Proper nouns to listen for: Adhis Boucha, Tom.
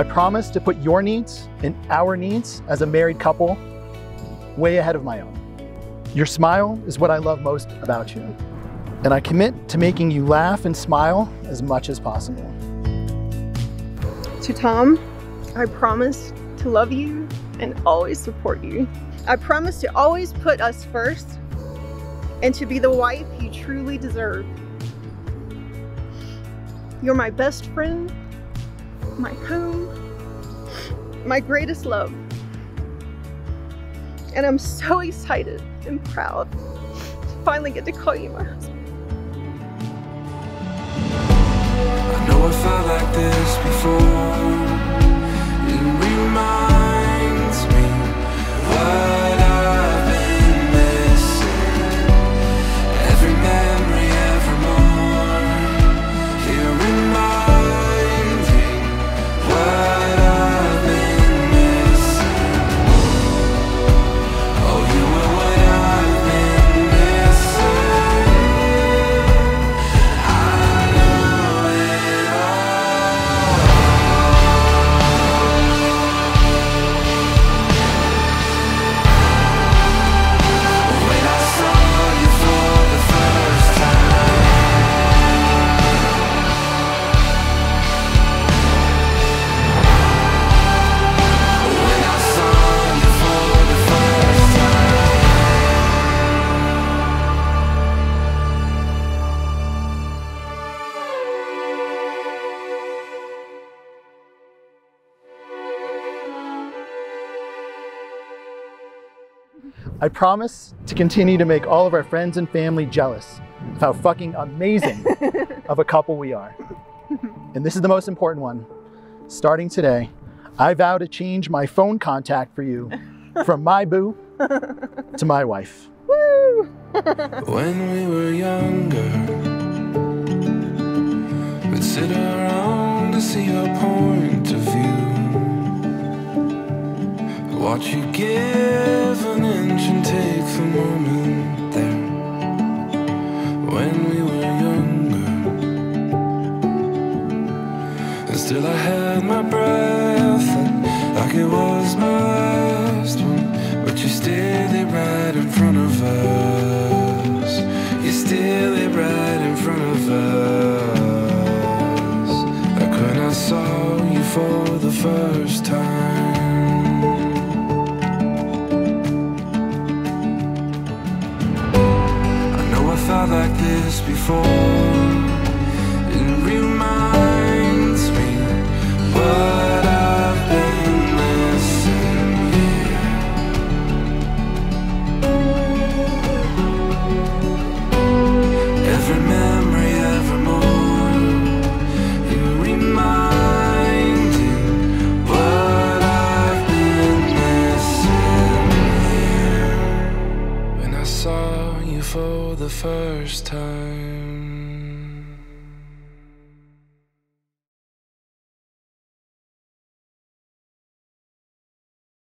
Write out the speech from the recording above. I promise to put your needs and our needs as a married couple way ahead of my own. Your smile is what I love most about you, and I commit to making you laugh and smile as much as possible. To Tom, I promise to love you and always support you. I promise to always put us first and to be the wife you truly deserve. You're my best friend, my home, my greatest love. And I'm so excited and proud to finally get to call you my husband. I know I felt like this before. It reminds me what I've been missing. Every memory, every more, here reminding what I've been missing. Oh, you were what I've been missing. I know it all. When I saw you for the first time. When I saw you for the first time. I promise to continue to make all of our friends and family jealous of how fucking amazing of a couple we are. And this is the most important one. Starting today, I vow to change my phone contact for you from my boo to my wife. Woo! When we were younger, we'd sit around to see your point of view. Watch you give an inch and take the moment there. When we were younger, and still I held my breath, and like it was my last one, but you still it right in front of us. You still it right in front of us. Like when I saw you for the first time. I know I felt like this before. It reminds me what I've been missing. Every memory, evermore, you're reminding what I've been missing here. When I saw you for the first time.